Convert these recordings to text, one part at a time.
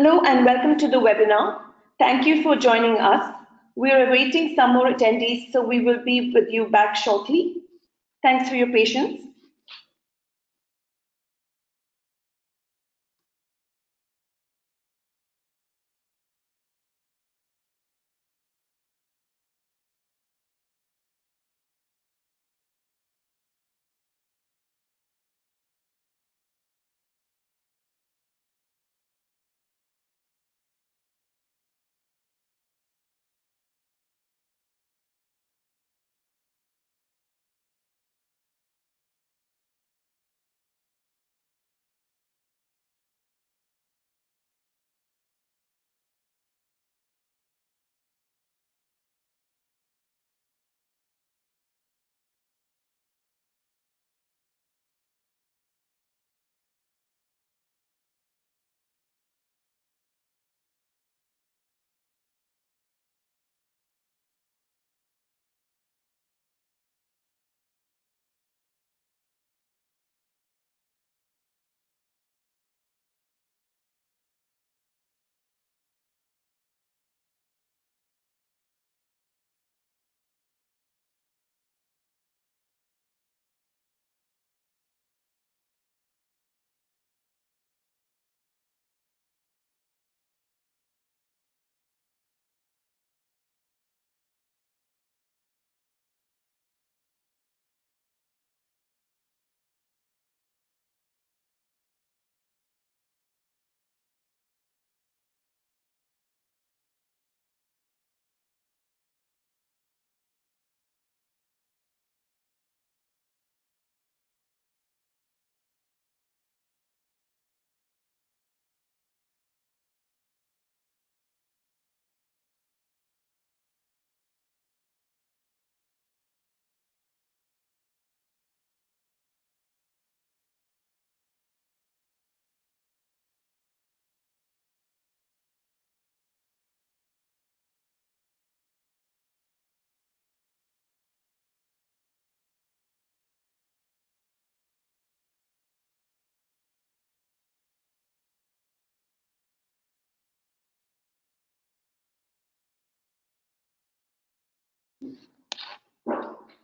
Hello and welcome to the webinar. Thank you for joining us. We are awaiting some more attendees, so we will be with you back shortly. Thanks for your patience.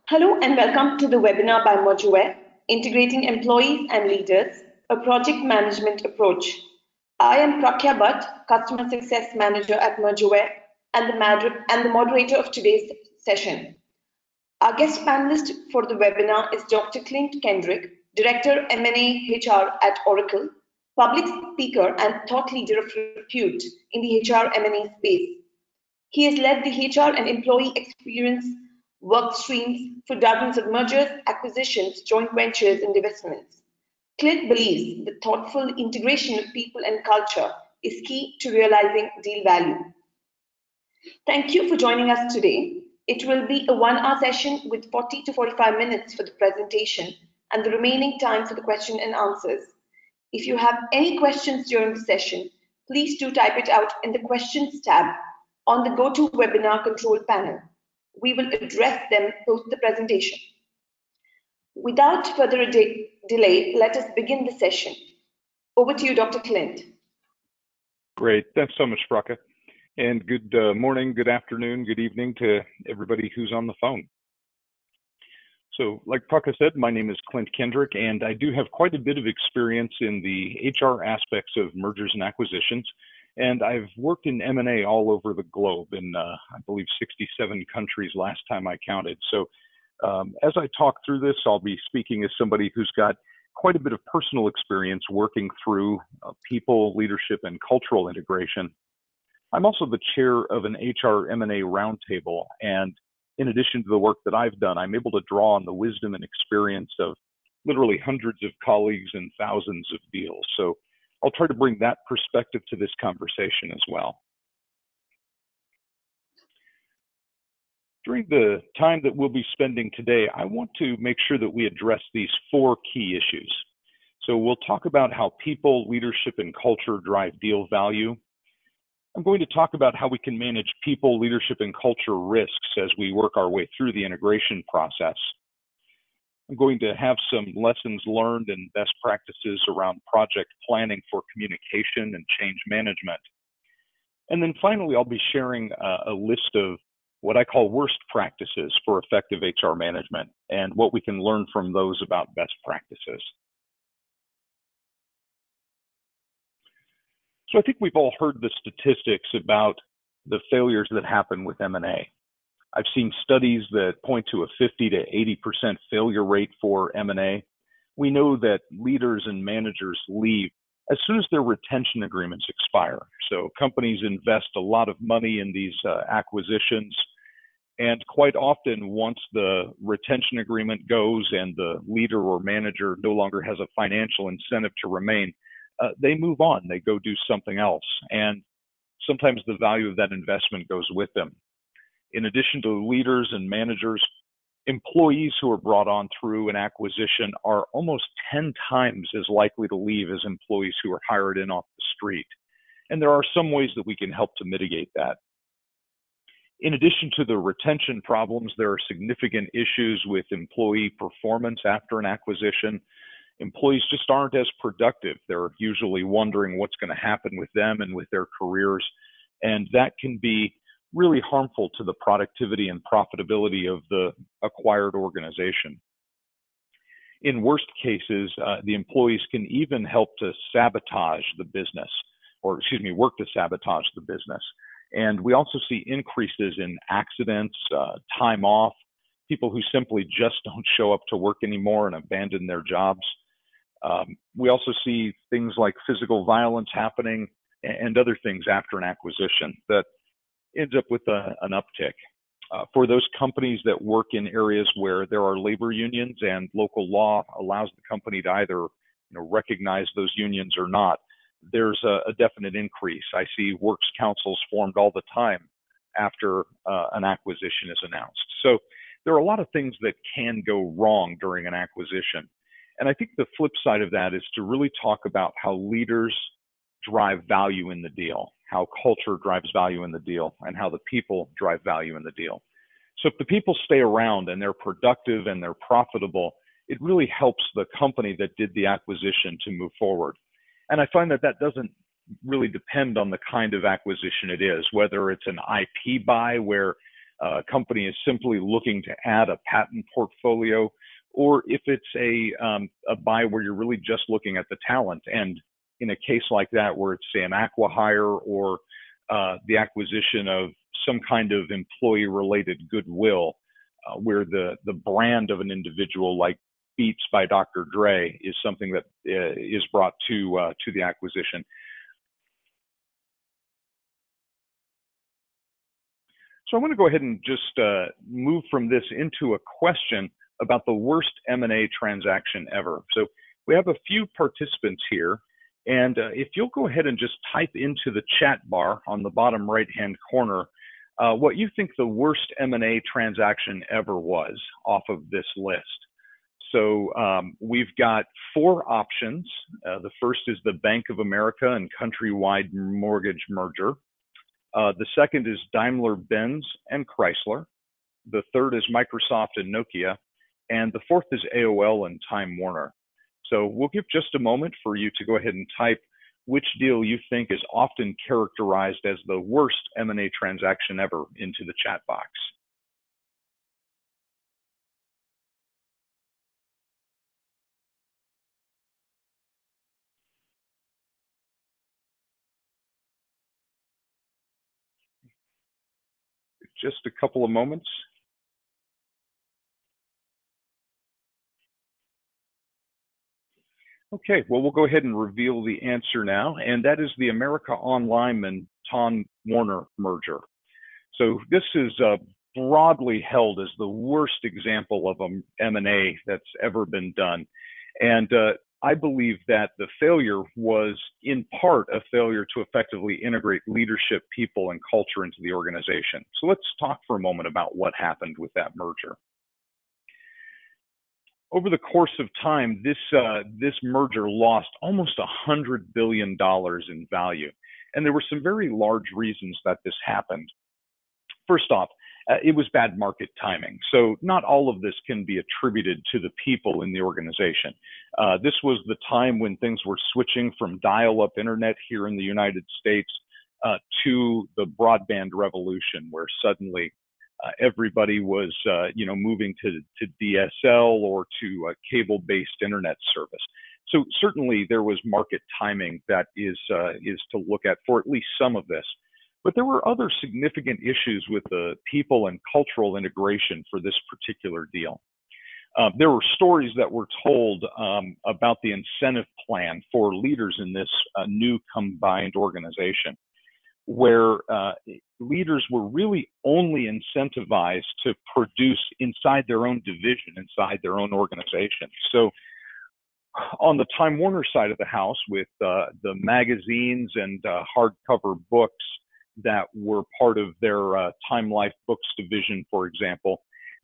Hello and welcome to the webinar by MergerWare, Integrating Employees and Leaders, a Project Management Approach. I am Prakya Bhatt, Customer Success Manager at MergerWare and the moderator of today's session. Our guest panelist for the webinar is Dr. Clint Kendrick, Director M&A HR at Oracle, public speaker and thought leader of repute in the HR M&A space. He has led the HR and employee experience work streams for dozens of mergers, acquisitions, joint ventures, and divestments. Clint believes the thoughtful integration of people and culture is key to realizing deal value. Thank you for joining us today. It will be a 1-hour session with 40 to 45 minutes for the presentation and the remaining time for the question and answers. If you have any questions during the session, please do type it out in the questions tab on the GoToWebinar control panel. We will address them post the presentation. Without further delay, let us begin the session. Over to you, Dr. Clint. Great, thanks so much, Prakya. And good morning, good afternoon, good evening to everybody who's on the phone. So like Prakya said, my name is Clint Kendrick, and I do have quite a bit of experience in the HR aspects of mergers and acquisitions. And I've worked in M&A all over the globe in, I believe, 67 countries last time I counted. So as I talk through this, I'll be speaking as somebody who's got quite a bit of personal experience working through people, leadership, and cultural integration. I'm also the chair of an HR M&A roundtable. And in addition to the work that I've done, I'm able to draw on the wisdom and experience of literally hundreds of colleagues and thousands of deals. So I'll try to bring that perspective to this conversation as well. During the time that we'll be spending today, I want to make sure that we address these 4 key issues. So we'll talk about how people, leadership, and culture drive deal value. I'm going to talk about how we can manage people, leadership, and culture risks as we work our way through the integration process. going to have some lessons learned and best practices around project planning for communication and change management. And then finally, I'll be sharing a list of what I call worst practices for effective HR management and what we can learn from those about best practices. So I think we've all heard the statistics about the failures that happen with M&A. I've seen studies that point to a 50 to 80% failure rate for M&A. We know that leaders and managers leave as soon as their retention agreements expire. So companies invest a lot of money in these acquisitions. And quite often, once the retention agreement goes and the leader or manager no longer has a financial incentive to remain, they move on. They go do something else. And sometimes the value of that investment goes with them. In addition to leaders and managers, employees who are brought on through an acquisition are almost 10 times as likely to leave as employees who are hired in off the street. And there are some ways that we can help to mitigate that. In addition to the retention problems, there are significant issues with employee performance after an acquisition. Employees just aren't as productive. They're usually wondering what's going to happen with them and with their careers. And that can be really harmful to the productivity and profitability of the acquired organization. In worst cases, the employees can even help to sabotage the business, or excuse me, work to sabotage the business. And we also see increases in accidents, time off, people who simply just don't show up to work anymore and abandon their jobs. We also see things like physical violence happening and other things after an acquisition that ends up with an uptick. For those companies that work in areas where there are labor unions and local law allows the company to either recognize those unions or not, there's a definite increase. I see works councils formed all the time after an acquisition is announced. So there are a lot of things that can go wrong during an acquisition. And I think the flip side of that is to really talk about how leaders drive value in the deal, how culture drives value in the deal, and how the people drive value in the deal. So if the people stay around and they're productive and they're profitable, it really helps the company that did the acquisition to move forward. And I find that that doesn't really depend on the kind of acquisition it is, whether it's an IP buy where a company is simply looking to add a patent portfolio, or if it's a buy where you're really just looking at the talent. And in a case like that, where it's, say, an acqui-hire or the acquisition of some kind of employee-related goodwill, where the brand of an individual like Beats by Dr. Dre is something that is brought to the acquisition. So I want to go ahead and just move from this into a question about the worst M&A transaction ever. So we have a few participants here. And if you'll go ahead and just type into the chat bar on the bottom right-hand corner what you think the worst M&A transaction ever was off of this list. So we've got four options. The first is the Bank of America and Countrywide Mortgage merger. The second is Daimler-Benz and Chrysler. The third is Microsoft and Nokia. And the fourth is AOL and Time Warner. So we'll give just a moment for you to go ahead and type which deal you think is often characterized as the worst M&A transaction ever into the chat box. Just a couple of moments. Okay, well, we'll go ahead and reveal the answer now, and that is the America Online and Time Warner merger. So this is broadly held as the worst example of M&A that's ever been done. And I believe that the failure was in part a failure to effectively integrate leadership, people, and culture into the organization. So let's talk for a moment about what happened with that merger. Over the course of time, this merger lost almost $100 billion in value. And there were some very large reasons that this happened. First off, It was bad market timing. So not all of this can be attributed to the people in the organization. This was the time when things were switching from dial-up internet here in the United States to the broadband revolution, where suddenly everybody was, moving to DSL or to cable-based internet service. So certainly there was market timing that is to look at for at least some of this. But there were other significant issues with the people and cultural integration for this particular deal. There were stories that were told about the incentive plan for leaders in this new combined organization, where leaders were really only incentivized to produce inside their own division, inside their own organization. So on the Time Warner side of the house, with the magazines and hardcover books that were part of their Time Life Books division, for example,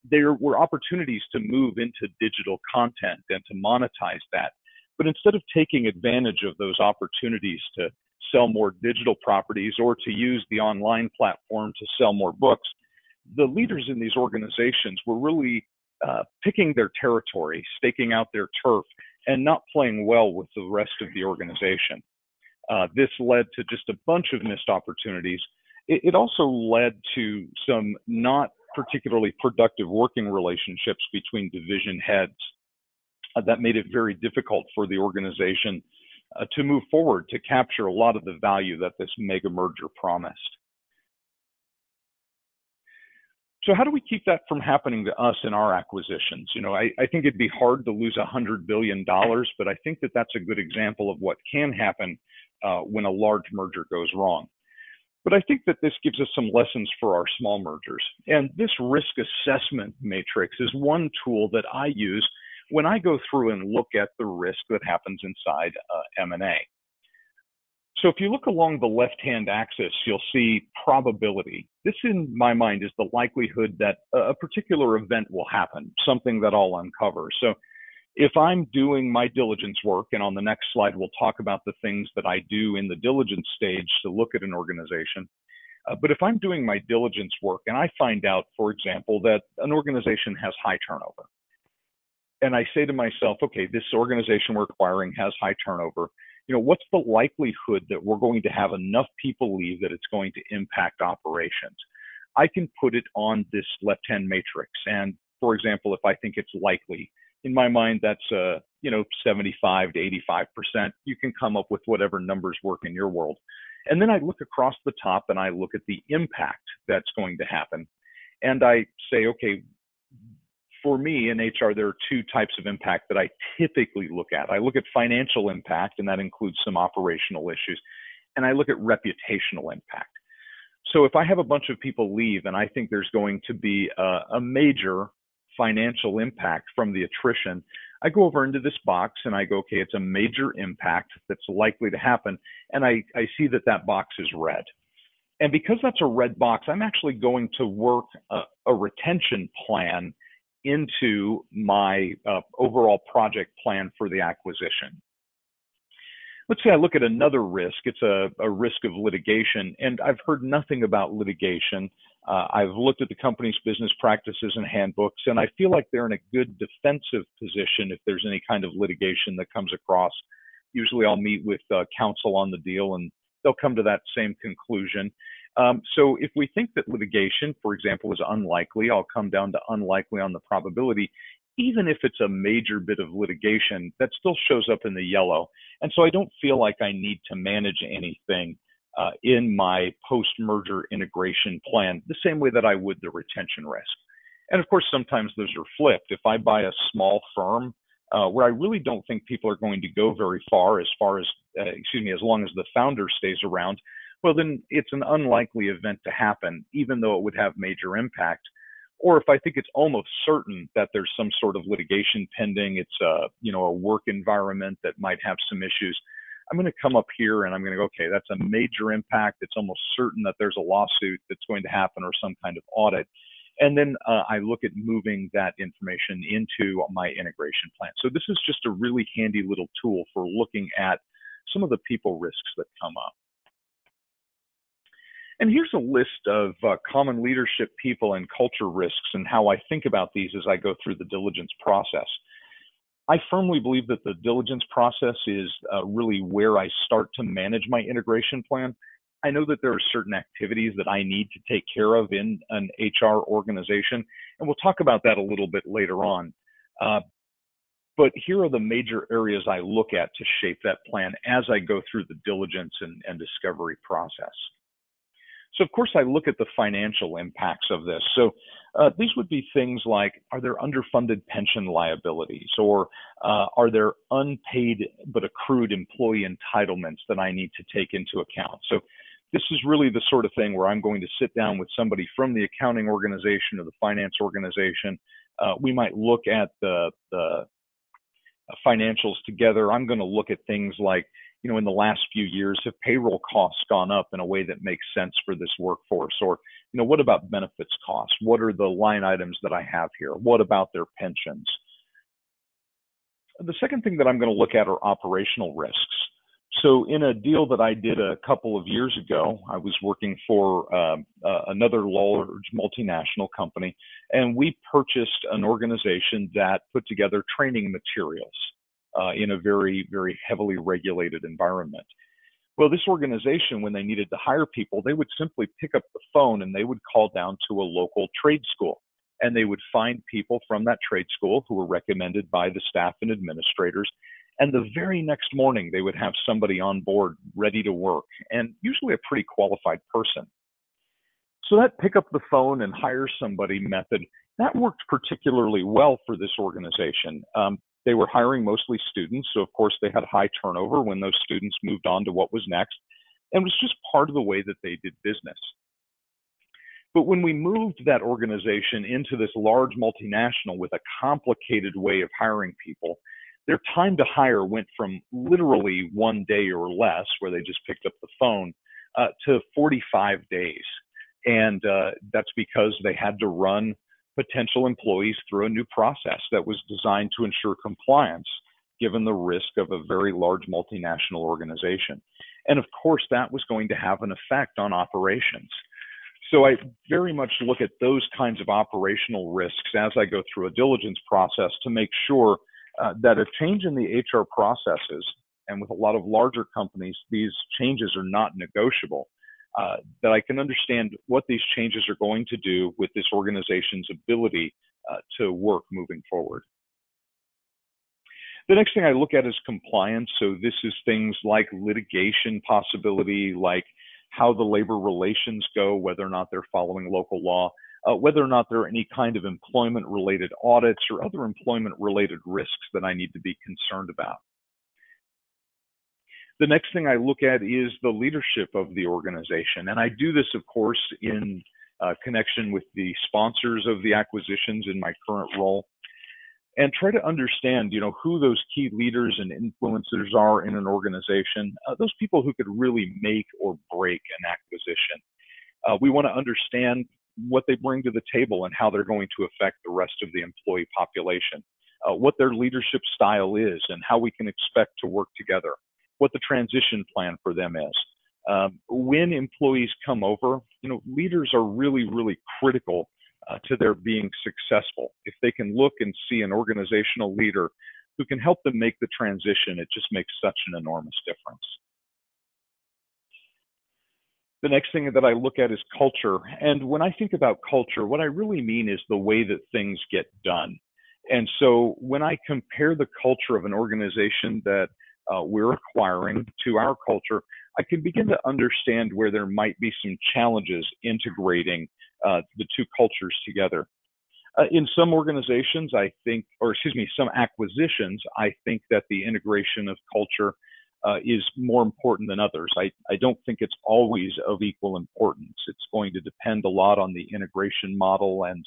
there were opportunities to move into digital content and to monetize that. But instead of taking advantage of those opportunities to sell more digital properties or to use the online platform to sell more books, the leaders in these organizations were really picking their territory, staking out their turf, and not playing well with the rest of the organization. This led to just a bunch of missed opportunities. It also led to some not particularly productive working relationships between division heads that made it very difficult for the organization to move forward to capture a lot of the value that this mega merger promised. So how do we keep that from happening to us in our acquisitions? You know, I think it'd be hard to lose $100 billion, but I think that that's a good example of what can happen when a large merger goes wrong. But I think that this gives us some lessons for our small mergers. And this risk assessment matrix is one tool that I use when I go through and look at the risk that happens inside M&A. So if you look along the left-hand axis, you'll see probability. This, in my mind, is the likelihood that a particular event will happen, something that I'll uncover. So if I'm doing my diligence work, and on the next slide, we'll talk about the things that I do in the diligence stage to look at an organization. But if I'm doing my diligence work and I find out, for example, that an organization has high turnover, and I say to myself, okay, this organization we're acquiring has high turnover. You know, what's the likelihood that we're going to have enough people leave that it's going to impact operations? I can put it on this left-hand matrix. And for example, if I think it's likely, in my mind, that's, 75 to 85%. You can come up with whatever numbers work in your world. And then I look across the top and I look at the impact that's going to happen. And I say, okay, for me in HR, there are two types of impact that I typically look at. I look at financial impact, and that includes some operational issues, and I look at reputational impact. So if I have a bunch of people leave and I think there's going to be a major financial impact from the attrition, I go over into this box and I go, okay, it's a major impact that's likely to happen, and I see that that box is red. And because that's a red box, I'm actually going to work a retention plan into my overall project plan for the acquisition. Let's say I look at another risk. It's a risk of litigation, and I've heard nothing about litigation. I've looked at the company's business practices and handbooks, and I feel like they're in a good defensive position if there's any kind of litigation that comes across. Usually I'll meet with counsel on the deal, and they'll come to that same conclusion. So if we think that litigation, for example, is unlikely, I'll come down to unlikely on the probability. Even if it's a major bit of litigation, that still shows up in the yellow. And so I don't feel like I need to manage anything in my post-merger integration plan, the same way that I would the retention risk. And of course, sometimes those are flipped. If I buy a small firm where I really don't think people are going to go very far as, as long as the founder stays around, well, then it's an unlikely event to happen, even though it would have major impact. Or if I think it's almost certain that there's some sort of litigation pending, it's a work environment that might have some issues, I'm going to come up here and I'm going to go, okay, that's a major impact. It's almost certain that there's a lawsuit that's going to happen or some kind of audit. And then I look at moving that information into my integration plan. So this is just a really handy little tool for looking at some of the people risks that come up. And here's a list of common leadership people and culture risks and how I think about these as I go through the diligence process. I firmly believe that the diligence process is really where I start to manage my integration plan. I know that there are certain activities that I need to take care of in an HR organization, and we'll talk about that a little bit later on. But here are the major areas I look at to shape that plan as I go through the diligence and discovery process. So, of course, I look at the financial impacts of this. So these would be things like, are there underfunded pension liabilities, or are there unpaid but accrued employee entitlements that I need to take into account? So this is really the sort of thing where I'm going to sit down with somebody from the accounting organization or the finance organization. We might look at the financials together. I'm going to look at things like, you know, in the last few years, have payroll costs gone up in a way that makes sense for this workforce? Or, you know, what about benefits costs? What are the line items that I have here? What about their pensions? The second thing that I'm going to look at are operational risks. So in a deal that I did a couple of years ago, I was working for another large multinational company, and we purchased an organization that put together training materials in a very, very heavily regulated environment. Well, this organization, when they needed to hire people, they would simply pick up the phone and they would call down to a local trade school. And they would find people from that trade school who were recommended by the staff and administrators. And the very next morning, they would have somebody on board ready to work, and usually a pretty qualified person. So that pick up the phone and hire somebody method, that worked particularly well for this organization. They were hiring mostly students, so of course they had high turnover when those students moved on to what was next, and it was just part of the way that they did business. But when we moved that organization into this large multinational with a complicated way of hiring people, their time to hire went from literally one day or less, where they just picked up the phone, to 45 days. And that's because they had to run potential employees through a new process that was designed to ensure compliance, given the risk of a very large multinational organization. And of course, that was going to have an effect on operations. So I very much look at those kinds of operational risks as I go through a diligence process to make sure that a change in the HR processes, and with a lot of larger companies, these changes are not negotiable, that I can understand what these changes are going to do with this organization's ability to work moving forward. The next thing I look at is compliance. So this is things like litigation possibility, like how the labor relations go, whether or not they're following local law, whether or not there are any kind of employment-related audits or other employment-related risks that I need to be concerned about. The next thing I look at is the leadership of the organization. And I do this, of course, in connection with the sponsors of the acquisitions in my current role, and try to understand, you know, who those key leaders and influencers are in an organization, those people who could really make or break an acquisition. We want to understand what they bring to the table and how they're going to affect the rest of the employee population, what their leadership style is and how we can expect to work together, what the transition plan for them is. When employees come over, you know, leaders are really, really critical to their being successful. If they can look and see an organizational leader who can help them make the transition, it just makes such an enormous difference. The next thing that I look at is culture. And when I think about culture, what I really mean is the way that things get done. And so when I compare the culture of an organization that we're acquiring to our culture, I can begin to understand where there might be some challenges integrating the two cultures together. In some organizations, I think, or excuse me, some acquisitions, I think that the integration of culture is more important than others. I don't think it's always of equal importance. It's going to depend a lot on the integration model and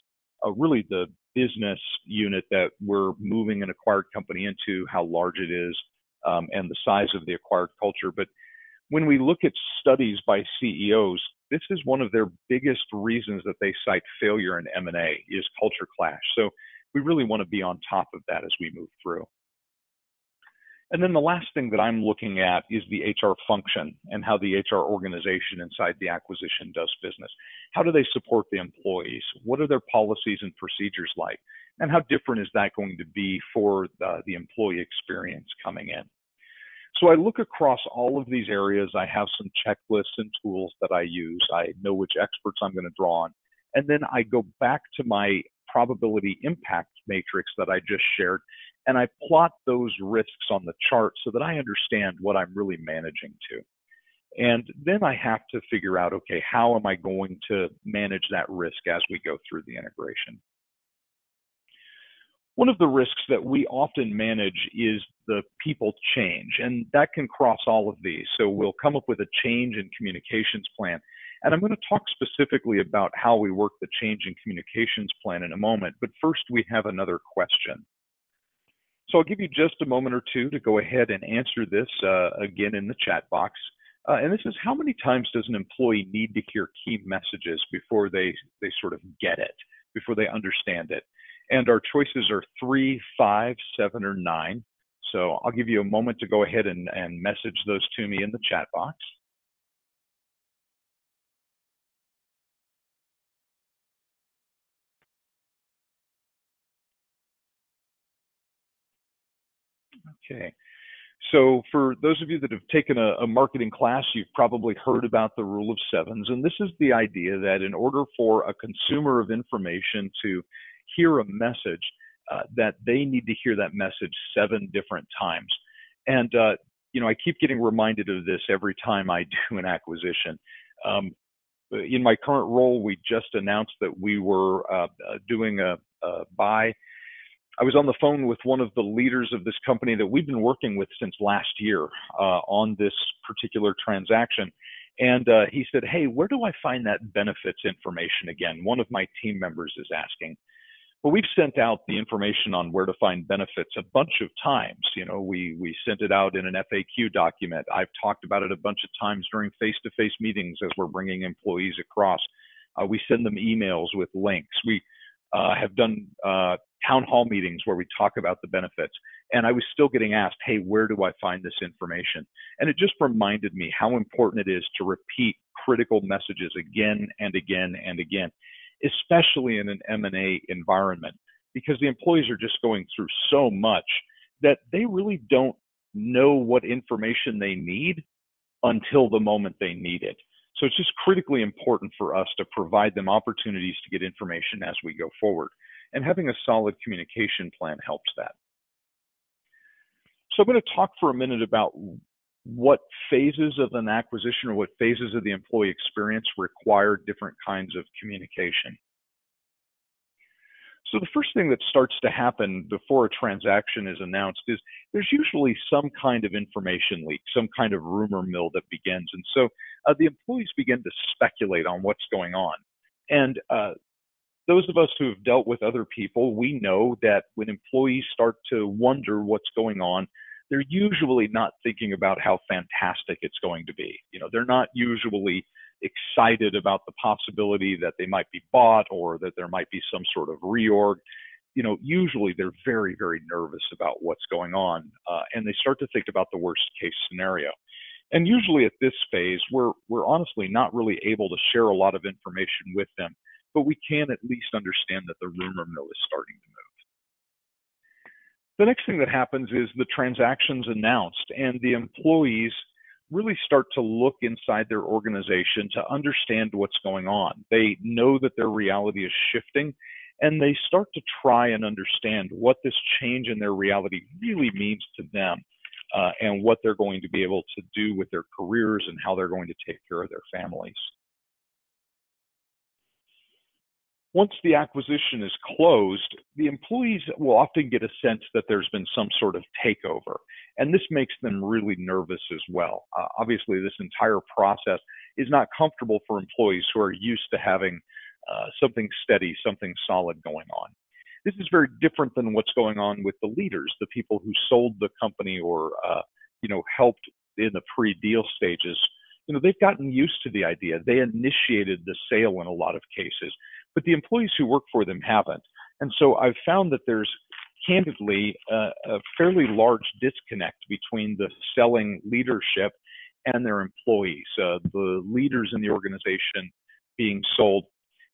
really the business unit that we're moving an acquired company into, how large it is, and the size of the acquired culture. But when we look at studies by CEOs, this is one of their biggest reasons that they cite failure in M&A is culture clash. So we really want to be on top of that as we move through. And then the last thing that I'm looking at is the HR function and how the HR organization inside the acquisition does business. How do they support the employees? What are their policies and procedures like? And how different is that going to be for the employee experience coming in? So I look across all of these areas. I have some checklists and tools that I use. I know which experts I'm going to draw on. And then I go back to my probability impact matrix that I just shared, and I plot those risks on the chart so that I understand what I'm really managing to. And then I have to figure out, okay, how am I going to manage that risk as we go through the integration? One of the risks that we often manage is the people change, and that can cross all of these. So we'll come up with a change in communications plan, and I'm going to talk specifically about how we work the change in communications plan in a moment, but first we have another question. So I'll give you just a moment or two to go ahead and answer this again in the chat box. And this is, how many times does an employee need to hear key messages before they sort of get it, before they understand it? And our choices are 3, 5, 7, or 9. So I'll give you a moment to go ahead and message those to me in the chat box. Okay. So for those of you that have taken a marketing class, you've probably heard about the rule of sevens. And this is the idea that in order for a consumer of information to hear a message, that they need to hear that message 7 different times. And, you know, I keep getting reminded of this every time I do an acquisition. In my current role, we just announced that we were doing a buy. I was on the phone with one of the leaders of this company that we've been working with since last year on this particular transaction. And he said, "Hey, where do I find that benefits information again? One of my team members is asking." Well, we've sent out the information on where to find benefits a bunch of times. You know, we sent it out in an FAQ document. I've talked about it a bunch of times during face-to-face meetings as we're bringing employees across. We send them emails with links. We have done town hall meetings where we talk about the benefits. And I was still getting asked, "Hey, where do I find this information?" And it just reminded me how important it is to repeat critical messages again and again and again, especially in an M&A environment, because the employees are just going through so much that they really don't know what information they need until the moment they need it. So it's just critically important for us to provide them opportunities to get information as we go forward. And having a solid communication plan helps that. So I'm going to talk for a minute about what phases of an acquisition or what phases of the employee experience require different kinds of communication. So the first thing that starts to happen before a transaction is announced is there's usually some kind of information leak, some kind of rumor mill that begins. And so the employees begin to speculate on what's going on. And those of us who have dealt with other people, we know that when employees start to wonder what's going on, they're usually not thinking about how fantastic it's going to be. You know, they're not usually excited about the possibility that they might be bought or that there might be some sort of reorg. You know, usually they're very, very nervous about what's going on, and they start to think about the worst case scenario. And usually at this phase, we're honestly not really able to share a lot of information with them, but we can at least understand that the rumor mill is starting to move. The next thing that happens is the transaction's announced, and the employees really start to look inside their organization to understand what's going on. They know that their reality is shifting, and they start to try and understand what this change in their reality really means to them, and what they're going to be able to do with their careers and how they're going to take care of their families. Once the acquisition is closed, the employees will often get a sense that there's been some sort of takeover, and this makes them really nervous as well. Obviously, this entire process is not comfortable for employees who are used to having something steady, something solid going on. This is very different than what's going on with the leaders, the people who sold the company or you know, helped in the pre-deal stages. You know, they've gotten used to the idea. They initiated the sale in a lot of cases, but the employees who work for them haven't. And so I've found that there's candidly a fairly large disconnect between the selling leadership and their employees. The leaders in the organization being sold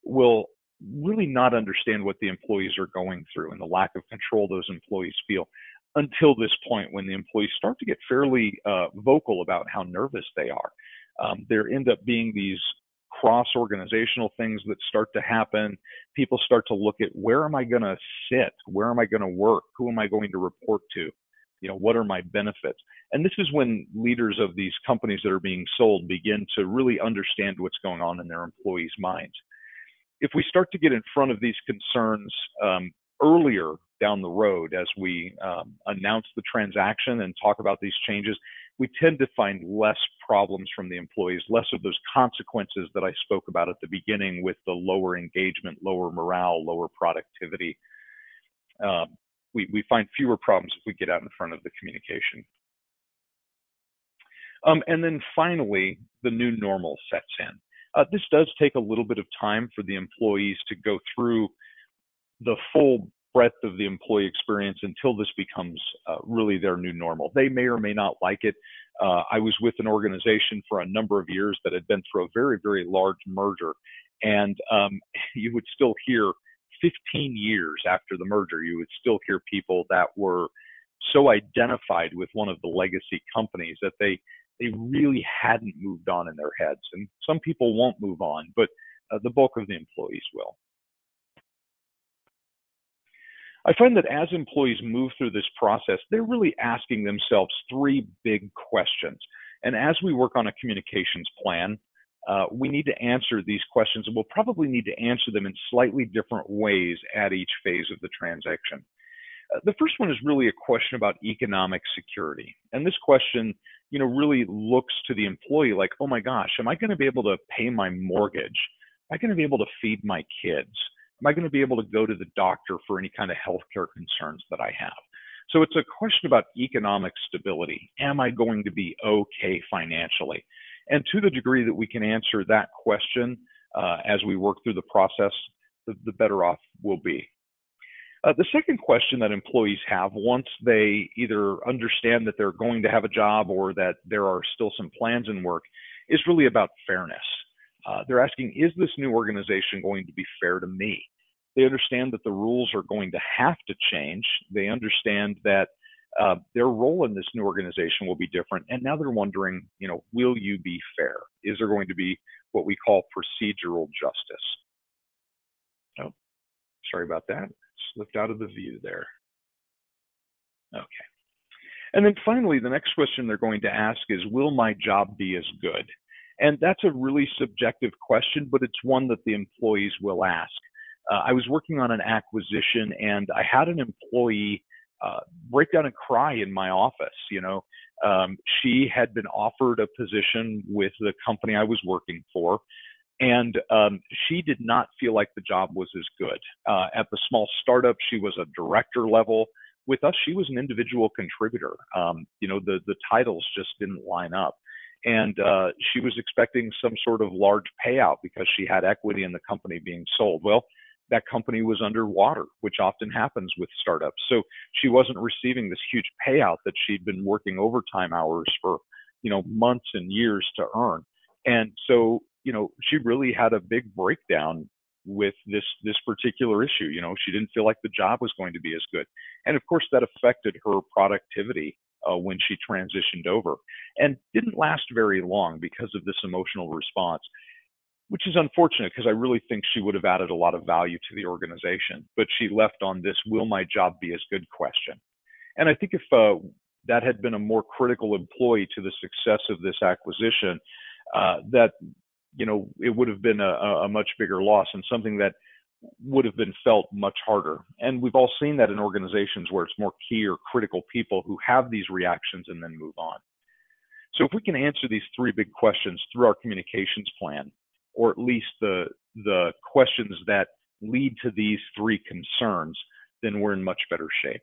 will really not understand what the employees are going through and the lack of control those employees feel until this point when the employees start to get fairly vocal about how nervous they are. There end up being these cross-organizational things that start to happen. People start to look at, where am I going to sit? Where am I going to work? Who am I going to report to? You know, what are my benefits? And this is when leaders of these companies that are being sold begin to really understand what's going on in their employees' minds. If we start to get in front of these concerns earlier down the road, as we announce the transaction and talk about these changes, we tend to find less problems from the employees, less of those consequences that I spoke about at the beginning with the lower engagement, lower morale, lower productivity. We find fewer problems if we get out in front of the communication. And then finally, the new normal sets in. This does take a little bit of time for the employees to go through the full breadth of the employee experience until this becomes really their new normal. They may or may not like it. I was with an organization for a number of years that had been through a very, very large merger. And you would still hear 15 years after the merger, you would still hear people that were so identified with one of the legacy companies that they really hadn't moved on in their heads. And some people won't move on, but the bulk of the employees will. I find that as employees move through this process, they're really asking themselves three big questions. And as we work on a communications plan, we need to answer these questions, and we'll probably need to answer them in slightly different ways at each phase of the transaction. The first one is really a question about economic security. And this question, you know, really looks to the employee like, oh my gosh, am I going to be able to pay my mortgage? Am I going to be able to feed my kids? Am I going to be able to go to the doctor for any kind of healthcare concerns that I have? So it's a question about economic stability. Am I going to be okay financially? And to the degree that we can answer that question as we work through the process, the better off we'll be. The second question that employees have once they either understand that they're going to have a job or that there are still some plans in work is really about fairness. They're asking, is this new organization going to be fair to me? They understand that the rules are going to have to change. They understand that their role in this new organization will be different. And now they're wondering, you know, will you be fair? Is there going to be what we call procedural justice? Oh, sorry about that. Slipped out of the view there. Okay. And then finally, the next question they're going to ask is, will my job be as good? And that's a really subjective question, but it's one that the employees will ask. I was working on an acquisition, and I had an employee break down and cry in my office. You know, she had been offered a position with the company I was working for, and she did not feel like the job was as good. At the small startup, she was a director level. With us, she was an individual contributor. You know, the titles just didn't line up. And she was expecting some sort of large payout because she had equity in the company being sold. Well, that company was underwater, which often happens with startups. So she wasn't receiving this huge payout that she'd been working overtime hours for, you know, months and years to earn. And so, you know, she really had a big breakdown with this particular issue. You know, she didn't feel like the job was going to be as good. And of course, that affected her productivity when she transitioned over, and didn't last very long because of this emotional response, which is unfortunate because I really think she would have added a lot of value to the organization, but she left on this, will my job be as good question. And I think if that had been a more critical employee to the success of this acquisition, that, you know, it would have been a much bigger loss and something that would have been felt much harder. And we've all seen that in organizations where it's more key or critical people who have these reactions and then move on. So if we can answer these three big questions through our communications plan, or at least the questions that lead to these three concerns, then we're in much better shape.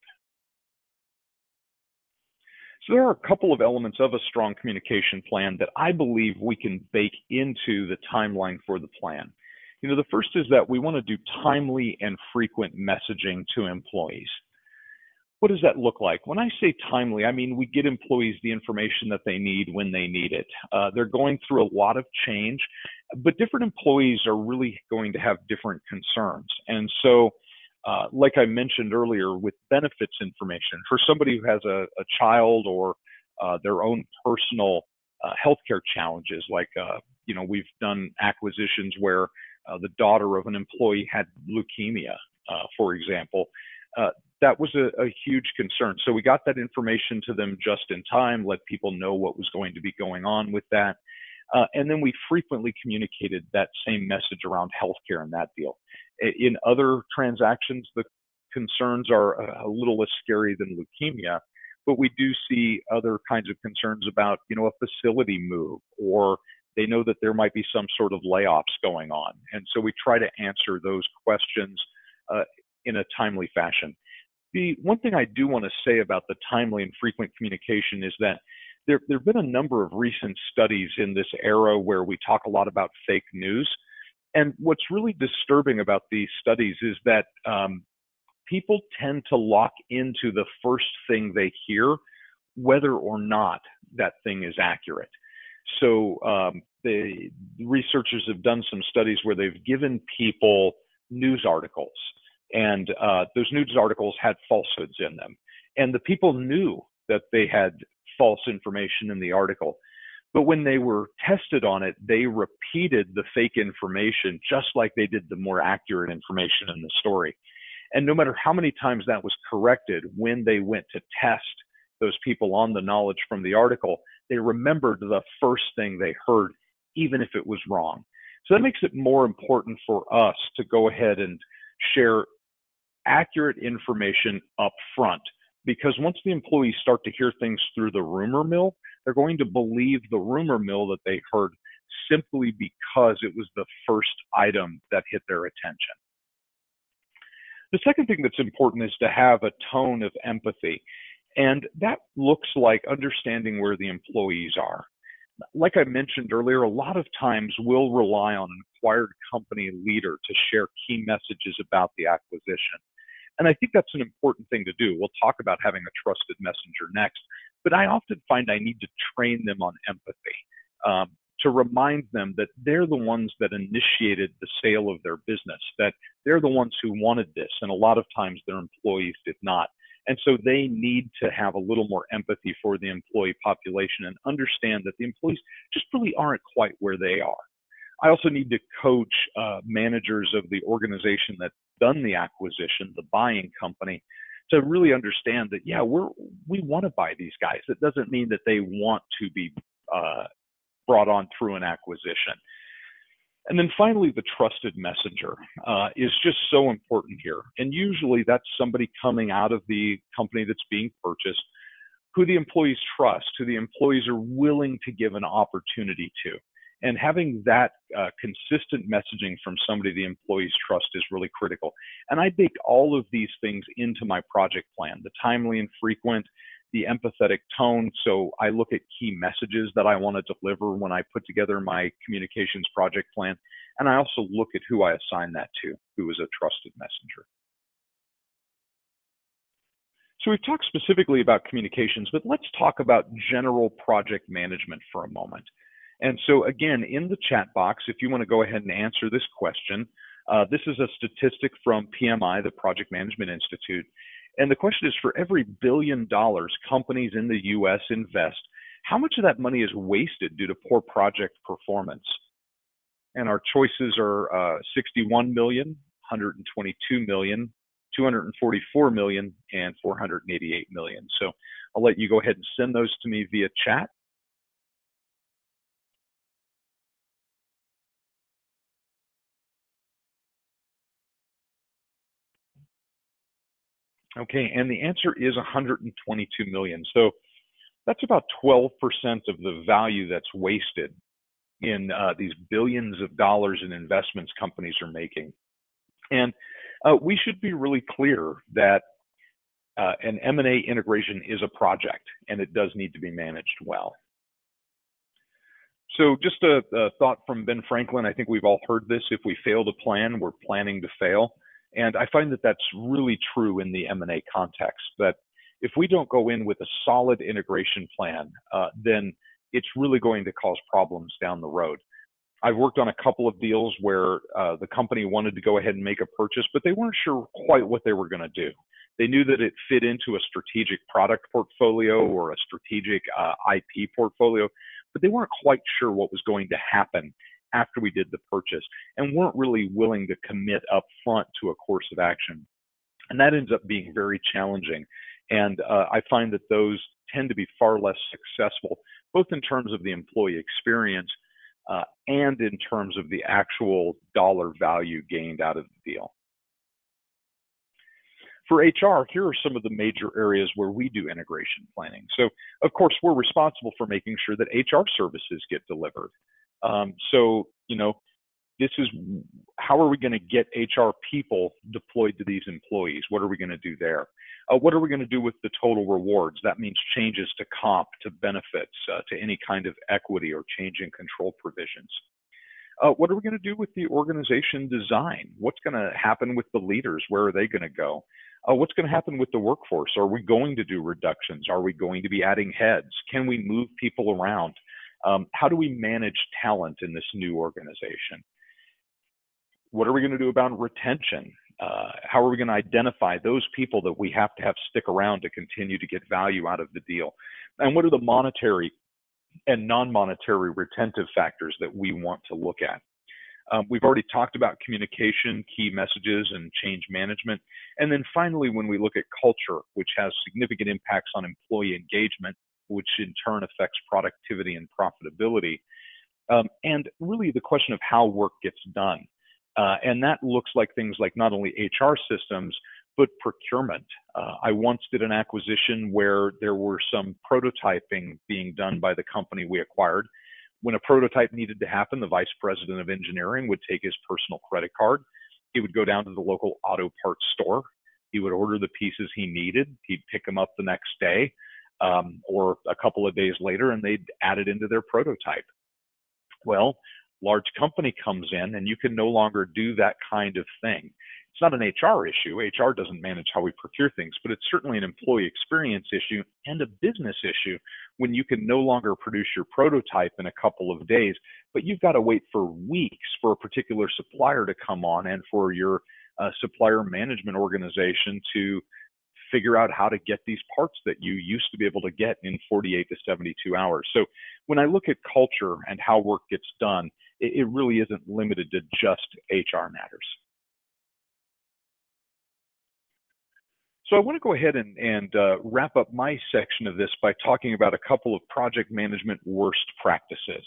So there are a couple of elements of a strong communication plan that I believe we can bake into the timeline for the plan. You know, the first is that we want to do timely and frequent messaging to employees. What does that look like? When I say timely, I mean, we get employees the information that they need when they need it. They're going through a lot of change, but different employees are really going to have different concerns. And so, like I mentioned earlier, with benefits information, for somebody who has a child or their own personal healthcare challenges, like, you know, we've done acquisitions where the daughter of an employee had leukemia, for example. That was a huge concern. So we got that information to them just in time, let people know what was going to be going on with that. And then we frequently communicated that same message around healthcare in that deal. In other transactions, the concerns are a little less scary than leukemia, but we do see other kinds of concerns about, you know, a facility move, or they know that there might be some sort of layoffs going on. And so we try to answer those questions in a timely fashion. The one thing I do want to say about the timely and frequent communication is that there have been a number of recent studies in this era where we talk a lot about fake news. And what's really disturbing about these studies is that people tend to lock into the first thing they hear, whether or not that thing is accurate. So the researchers have done some studies where they've given people news articles, and those news articles had falsehoods in them. And the people knew that they had false information in the article. But when they were tested on it, they repeated the fake information just like they did the more accurate information in the story. And no matter how many times that was corrected, when they went to test those people on the knowledge from the article, they remembered the first thing they heard, even if it was wrong. So that makes it more important for us to go ahead and share accurate information up front, because once the employees start to hear things through the rumor mill, they're going to believe the rumor mill that they heard simply because it was the first item that hit their attention. The second thing that's important is to have a tone of empathy, and that looks like understanding where the employees are. Like I mentioned earlier, a lot of times we'll rely on an acquired company leader to share key messages about the acquisition. And I think that's an important thing to do. We'll talk about having a trusted messenger next, but I often find I need to train them on empathy, to remind them that they're the ones that initiated the sale of their business, that they're the ones who wanted this, and a lot of times their employees did not. And so they need to have a little more empathy for the employee population and understand that the employees just really aren't quite where they are. I also need to coach managers of the organization that's done the acquisition, the buying company, to really understand that, yeah, we want to buy these guys. It doesn't mean that they want to be brought on through an acquisition. And then finally, the trusted messenger is just so important here. And usually that's somebody coming out of the company that's being purchased who the employees trust, who the employees are willing to give an opportunity to. And having that consistent messaging from somebody the employees trust is really critical. And I baked all of these things into my project plan: the timely and frequent, the empathetic tone. So I look at key messages that I want to deliver when I put together my communications project plan. And I also look at who I assign that to, who is a trusted messenger. So we've talked specifically about communications, but let's talk about general project management for a moment. And so again, in the chat box, if you want to go ahead and answer this question, this is a statistic from PMI, the Project Management Institute. And the question is, for every $1 billion companies in the US invest, how much of that money is wasted due to poor project performance? And our choices are 61 million, 122 million, 244 million, and 488 million. So I'll let you go ahead and send those to me via chat. Okay, and the answer is 122 million. So that's about 12% of the value that's wasted in these billions of dollars in investments companies are making. And we should be really clear that an M&A integration is a project, and it does need to be managed well. So just a thought from Ben Franklin. I think we've all heard this: if we fail to plan, we're planning to fail. And I find that that's really true in the M&A context, that if we don't go in with a solid integration plan, then it's really going to cause problems down the road. I've worked on a couple of deals where the company wanted to go ahead and make a purchase, but they weren't sure quite what they were going to do. They knew that it fit into a strategic product portfolio or a strategic IP portfolio, but they weren't quite sure what was going to happen after we did the purchase and weren't really willing to commit up front to a course of action. And that ends up being very challenging. And I find that those tend to be far less successful, both in terms of the employee experience and in terms of the actual dollar value gained out of the deal. For HR, here are some of the major areas where we do integration planning. So, of course, we're responsible for making sure that HR services get delivered. So, you know, this is how are we going to get HR people deployed to these employees? What are we going to do there? What are we going to do with the total rewards? That means changes to comp, to benefits, to any kind of equity or change in control provisions. What are we going to do with the organization design? What's going to happen with the leaders? Where are they going to go? What's going to happen with the workforce? Are we going to do reductions? Are we going to be adding heads? Can we move people around? How do we manage talent in this new organization? What are we going to do about retention? How are we going to identify those people that we have to have stick around to continue to get value out of the deal? And what are the monetary and non-monetary retentive factors that we want to look at? We've already talked about communication, key messages, and change management. And then finally, when we look at culture, which has significant impacts on employee engagement, which in turn affects productivity and profitability, and really the question of how work gets done. And that looks like things like not only HR systems, but procurement. I once did an acquisition where there were some prototyping being done by the company we acquired. When a prototype needed to happen, the vice president of engineering would take his personal credit card. He would go down to the local auto parts store. He would order the pieces he needed. He'd pick them up the next day or a couple of days later, and they'd add it into their prototype. Well, large company comes in, and you can no longer do that kind of thing. It's not an HR issue. HR doesn't manage how we procure things, but it's certainly an employee experience issue and a business issue when you can no longer produce your prototype in a couple of days, but you've got to wait for weeks for a particular supplier to come on and for your supplier management organization to figure out how to get these parts that you used to be able to get in 48 to 72 hours. So when I look at culture and how work gets done, it really isn't limited to just HR matters. So I want to go ahead and wrap up my section of this by talking about a couple of project management worst practices.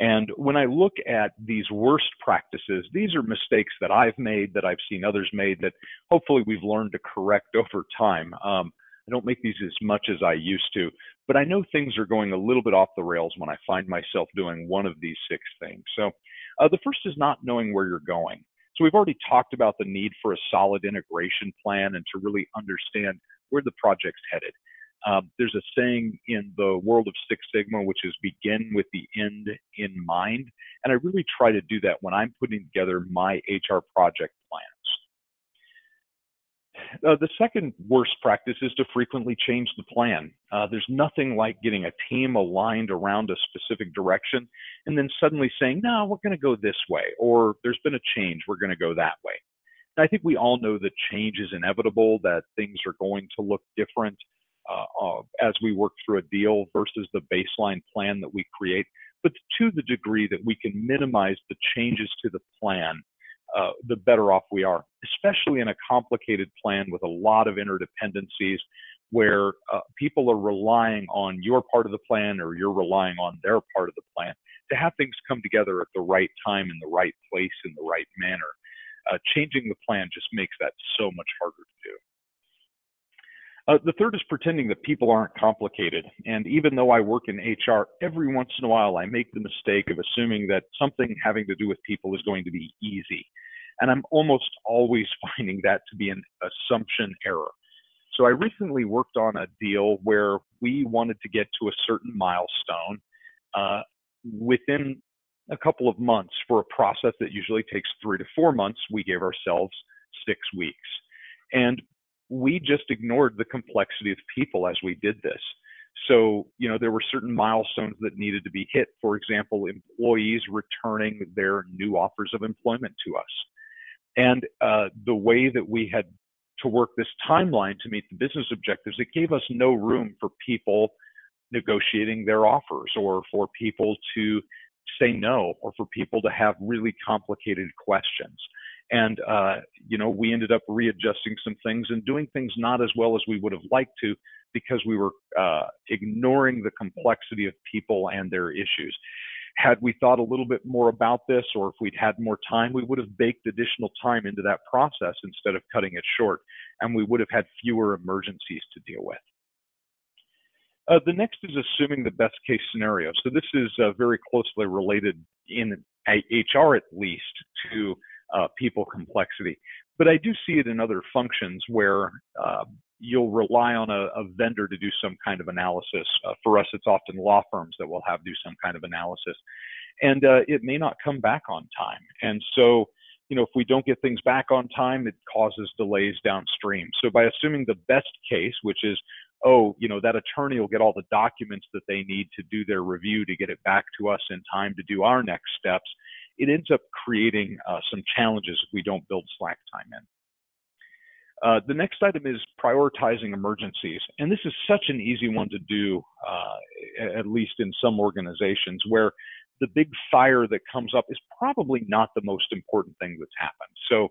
And when I look at these worst practices, these are mistakes that I've made, that I've seen others made, that hopefully we've learned to correct over time. I don't make these as much as I used to, but I know things are going a little bit off the rails when I find myself doing one of these six things. So the first is not knowing where you're going. So we've already talked about the need for a solid integration plan and to really understand where the project's headed. There's a saying in the world of Six Sigma, which is begin with the end in mind. And I really try to do that when I'm putting together my HR project plans. The second worst practice is to frequently change the plan. There's nothing like getting a team aligned around a specific direction and then suddenly saying, no, we're going to go this way, or there's been a change, we're going to go that way. And I think we all know that change is inevitable, that things are going to look different as we work through a deal versus the baseline plan that we create. But to the degree that we can minimize the changes to the plan, the better off we are, especially in a complicated plan with a lot of interdependencies where people are relying on your part of the plan or you're relying on their part of the plan to have things come together at the right time, in the right place, in the right manner. Changing the plan just makes that so much harder to do. The third is pretending that people aren't complicated. And even though I work in HR, every once in a while I make the mistake of assuming that something having to do with people is going to be easy. And I'm almost always finding that to be an assumption error. So I recently worked on a deal where we wanted to get to a certain milestone within a couple of months for a process that usually takes 3 to 4 months. We gave ourselves 6 weeks. And we just ignored the complexity of people as we did this. So, you know, there were certain milestones that needed to be hit. For example, employees returning their new offers of employment to us. And the way that we had to work this timeline to meet the business objectives, it gave us no room for people negotiating their offers, or for people to say no, or for people to have really complicated questions. And, you know, we ended up readjusting some things and doing things not as well as we would have liked to, because we were ignoring the complexity of people and their issues. Had we thought a little bit more about this, or if we'd had more time, we would have baked additional time into that process instead of cutting it short, and we would have had fewer emergencies to deal with. The next is assuming the best case scenario. So this is very closely related in HR, at least, to people complexity. But I do see it in other functions where you'll rely on a vendor to do some kind of analysis. For us, it's often law firms that will have do some kind of analysis. And it may not come back on time. And so, you know, if we don't get things back on time, it causes delays downstream. So by assuming the best case, which is, oh, you know, that attorney will get all the documents that they need to do their review to get it back to us in time to do our next steps, it ends up creating some challenges if we don't build slack time in. The next item is prioritizing emergencies. And this is such an easy one to do, at least in some organizations, where the big fire that comes up is probably not the most important thing that's happened. So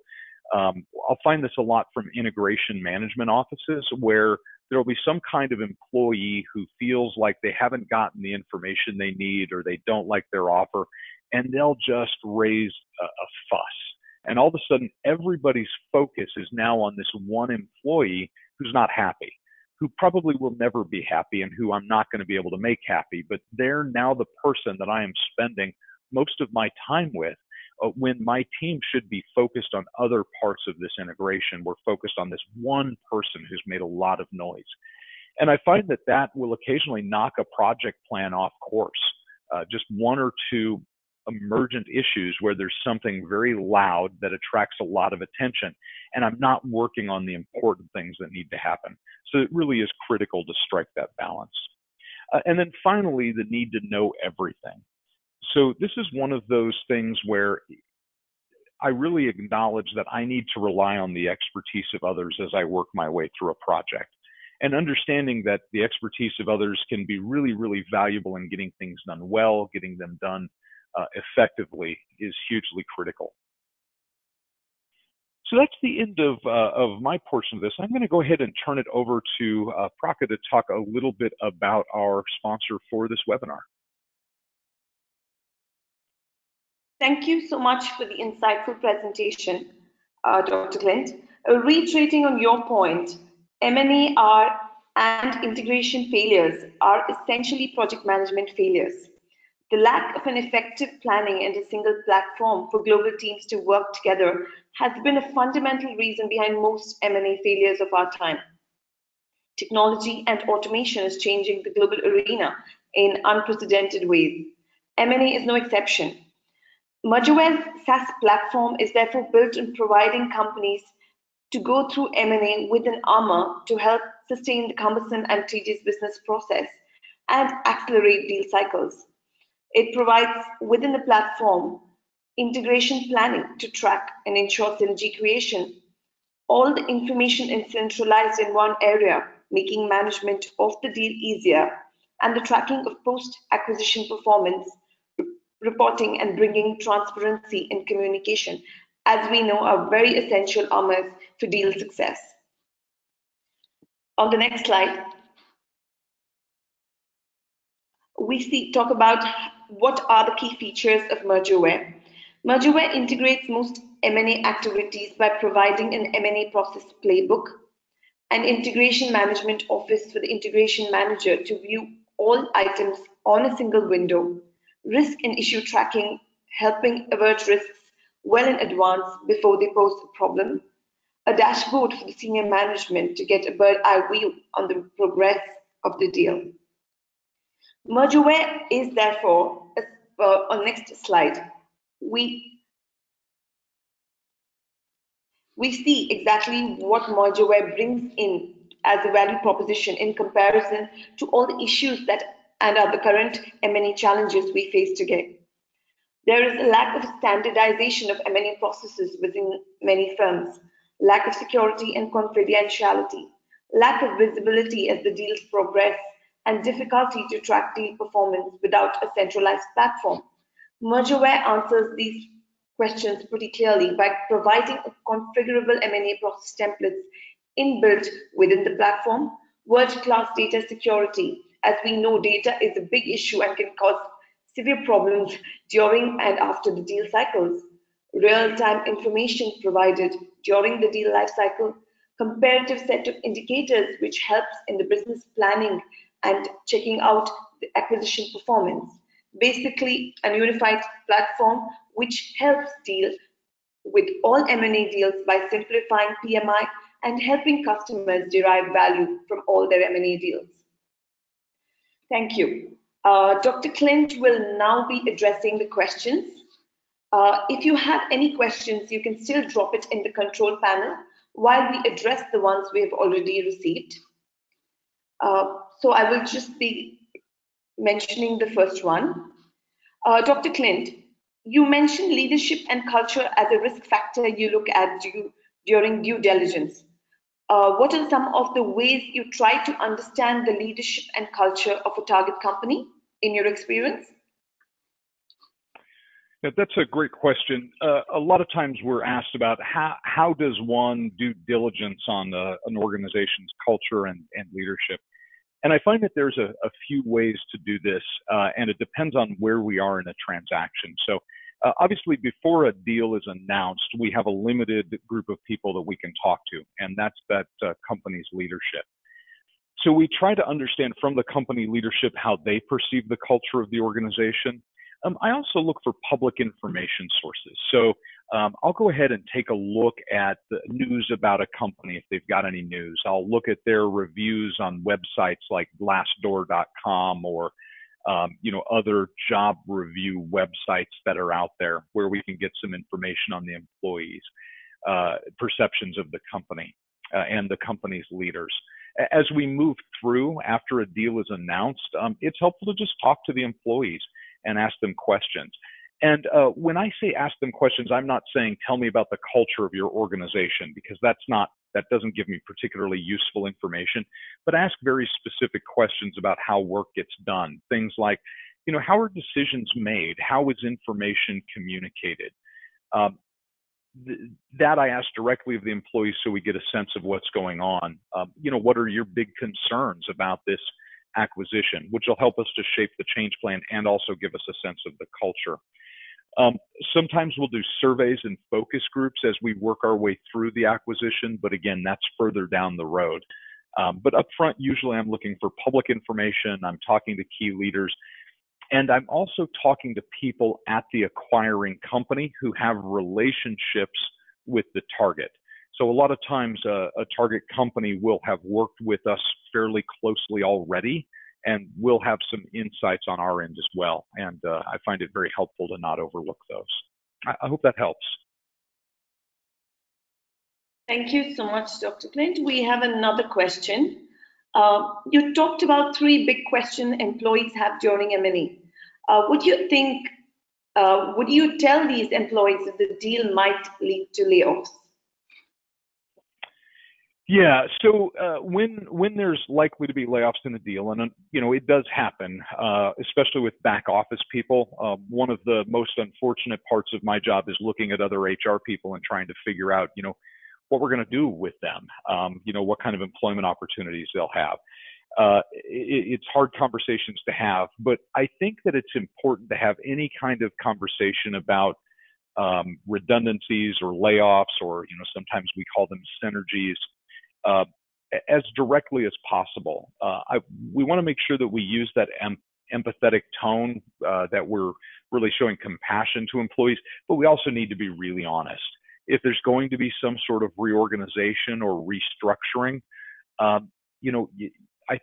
I'll find this a lot from integration management offices, where there'll be some kind of employee who feels like they haven't gotten the information they need, or they don't like their offer, and they'll just raise a fuss. And all of a sudden, everybody's focus is now on this one employee who's not happy, who probably will never be happy, and who I'm not going to be able to make happy. But they're now the person that I am spending most of my time with, when my team should be focused on other parts of this integration. We're focused on this one person who's made a lot of noise. And I find that that will occasionally knock a project plan off course. Just one or two emergent issues where there's something very loud that attracts a lot of attention, and I'm not working on the important things that need to happen. So it really is critical to strike that balance. And then finally, the need to know everything. So this is one of those things where I really acknowledge that I need to rely on the expertise of others as I work my way through a project. And understanding that the expertise of others can be really, really valuable in getting things done well, getting them done effectively, is hugely critical. So that's the end of my portion of this. I'm going to go ahead and turn it over to Prakya to talk a little bit about our sponsor for this webinar. Thank you so much for the insightful presentation, Dr. Clint. Reiterating on your point, M&A and integration failures are essentially project management failures. The lack of an effective planning and a single platform for global teams to work together has been a fundamental reason behind most M&A failures of our time. Technology and automation is changing the global arena in unprecedented ways. M&A is no exception. MergerWare's SaaS platform is therefore built on providing companies to go through M&A with an armor to help sustain the cumbersome and tedious business process and accelerate deal cycles. It provides, within the platform, integration planning to track and ensure synergy creation. All the information is centralized in one area, making management of the deal easier, and the tracking of post-acquisition performance, reporting, and bringing transparency and communication, as we know, are very essential armors for deal success. On the next slide, we talk about what are the key features of MergerWare. MergerWare integrates most M&A activities by providing an M&A process playbook, an integration management office for the integration manager to view all items on a single window, risk and issue tracking, helping avert risks well in advance before they pose a problem, a dashboard for the senior management to get a bird's-eye view on the progress of the deal. MergerWare is therefore, on next slide, we we see exactly what MergerWare brings in as a value proposition in comparison to all the issues that and are the current M&A challenges we face today. There is a lack of standardization of M&A processes within many firms, lack of security and confidentiality, lack of visibility as the deals progress, and difficulty to track deal performance without a centralized platform. MergerWare answers these questions pretty clearly by providing a configurable M&A process templates inbuilt within the platform, world-class data security. As we know, data is a big issue and can cause severe problems during and after the deal cycles. Real-time information provided during the deal lifecycle, comparative set of indicators which helps in the business planning and checking out the acquisition performance. Basically, a unified platform which helps deal with all M&A deals by simplifying PMI and helping customers derive value from all their M&A deals. Thank you. Dr. Clint will now be addressing the questions. If you have any questions, you can still drop it in the control panel while we address the ones we have already received. So I will just be mentioning the first one. Dr. Clint, you mentioned leadership and culture as a risk factor you look at during due diligence. What are some of the ways you try to understand the leadership and culture of a target company in your experience? Yeah, that's a great question. A lot of times we're asked about how does one do diligence on an organization's culture and leadership? And I find that there's a few ways to do this, and it depends on where we are in a transaction. So obviously, before a deal is announced, we have a limited group of people that we can talk to, and that's that company's leadership. So we try to understand from the company leadership how they perceive the culture of the organization. I also look for public information sources. So I'll go ahead and take a look at the news about a company, if they've got any news. I'll look at their reviews on websites like Glassdoor.com or other job review websites that are out there where we can get some information on the employees' perceptions of the company and the company's leaders. As we move through after a deal is announced, it's helpful to just talk to the employees and ask them questions. And when I say ask them questions, I'm not saying tell me about the culture of your organization, because that doesn't give me particularly useful information, but ask very specific questions about how work gets done. Things like, how are decisions made? How is information communicated? That I ask directly of the employees so we get a sense of what's going on. What are your big concerns about this acquisition, which will help us to shape the change plan and also give us a sense of the culture. Sometimes we'll do surveys and focus groups as we work our way through the acquisition, but again, that's further down the road. But up front, usually I'm looking for public information, I'm talking to key leaders, and I'm also talking to people at the acquiring company who have relationships with the target. So a lot of times a target company will have worked with us fairly closely already, and we'll have some insights on our end as well. And I find it very helpful to not overlook those. I hope that helps. Thank you so much, Dr. Clint. We have another question. You talked about three big questions employees have during M&A. Would you tell these employees that the deal might lead to layoffs? Yeah, so when there's likely to be layoffs in a deal, and it does happen, especially with back office people. One of the most unfortunate parts of my job is looking at other HR people and trying to figure out, what we're going to do with them. What kind of employment opportunities they'll have. It's hard conversations to have, but I think that it's important to have any kind of conversation about redundancies or layoffs, or sometimes we call them synergies. As directly as possible. We want to make sure that we use that empathetic tone, that we're really showing compassion to employees, but we also need to be really honest. If there's going to be some sort of reorganization or restructuring, I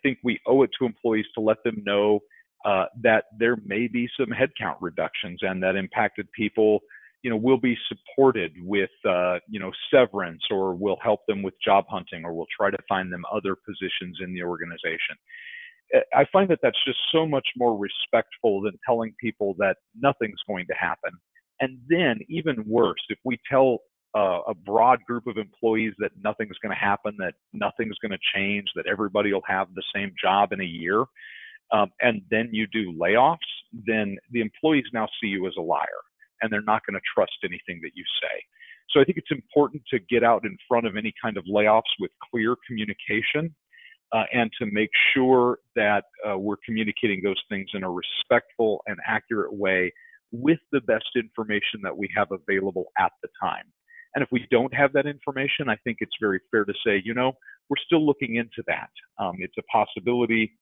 think we owe it to employees to let them know that there may be some headcount reductions and that impacted people you know, we'll be supported with, you know, severance, or we'll help them with job hunting, or we'll try to find them other positions in the organization. I find that that's just so much more respectful than telling people that nothing's going to happen. And then even worse, if we tell a broad group of employees that nothing's going to happen, that nothing's going to change, that everybody will have the same job in a year, and then you do layoffs, then the employees now see you as a liar, and they're not going to trust anything that you say. So I think it's important to get out in front of any kind of layoffs with clear communication, and to make sure that we're communicating those things in a respectful and accurate way with the best information that we have available at the time. And if we don't have that information, I think it's very fair to say, you know, we're still looking into that. It's a possibility,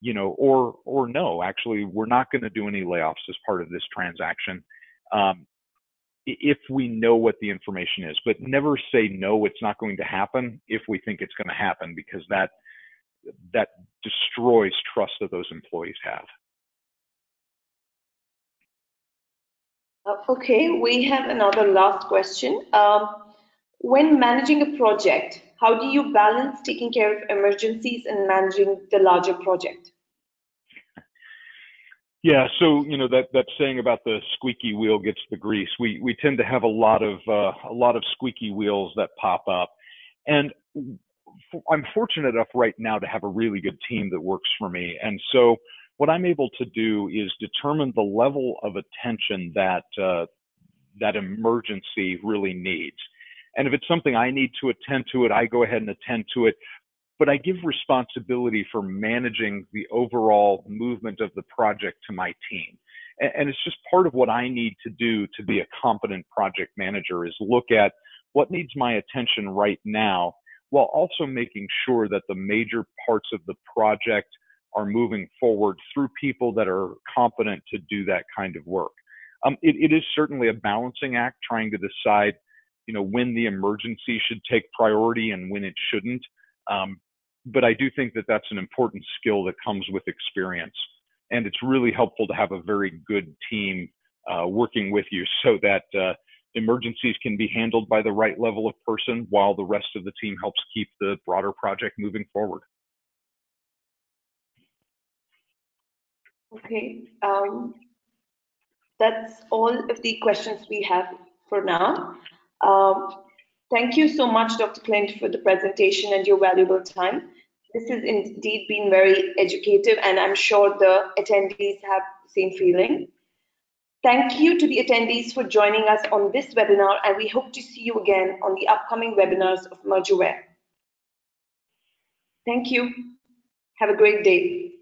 you know, or no, actually, we're not going to do any layoffs as part of this transaction, if we know what the information is. But never say, no, it's not going to happen, if we think it's going to happen, because that destroys trust that those employees have. Okay, we have another last question. When managing a project, how do you balance taking care of emergencies and managing the larger project? Yeah, so, you know, that saying about the squeaky wheel gets the grease. We tend to have a lot of squeaky wheels that pop up, and I'm fortunate enough right now to have a really good team that works for me, and so what I'm able to do is determine the level of attention that that emergency really needs. And if it's something I need to attend to it, I go ahead and attend to it. But I give responsibility for managing the overall movement of the project to my team. And it's just part of what I need to do to be a competent project manager, is look at what needs my attention right now, while also making sure that the major parts of the project are moving forward through people that are competent to do that kind of work. It is certainly a balancing act, trying to decide, you know, when the emergency should take priority and when it shouldn't. But I do think that that's an important skill that comes with experience. And it's really helpful to have a very good team working with you, so that emergencies can be handled by the right level of person, while the rest of the team helps keep the broader project moving forward. Okay, that's all of the questions we have for now. Thank you so much, Dr. Clint, for the presentation and your valuable time. This has indeed been very educative, and I'm sure the attendees have the same feeling. Thank you to the attendees for joining us on this webinar, and we hope to see you again on the upcoming webinars of MergerWare. Thank you. Have a great day.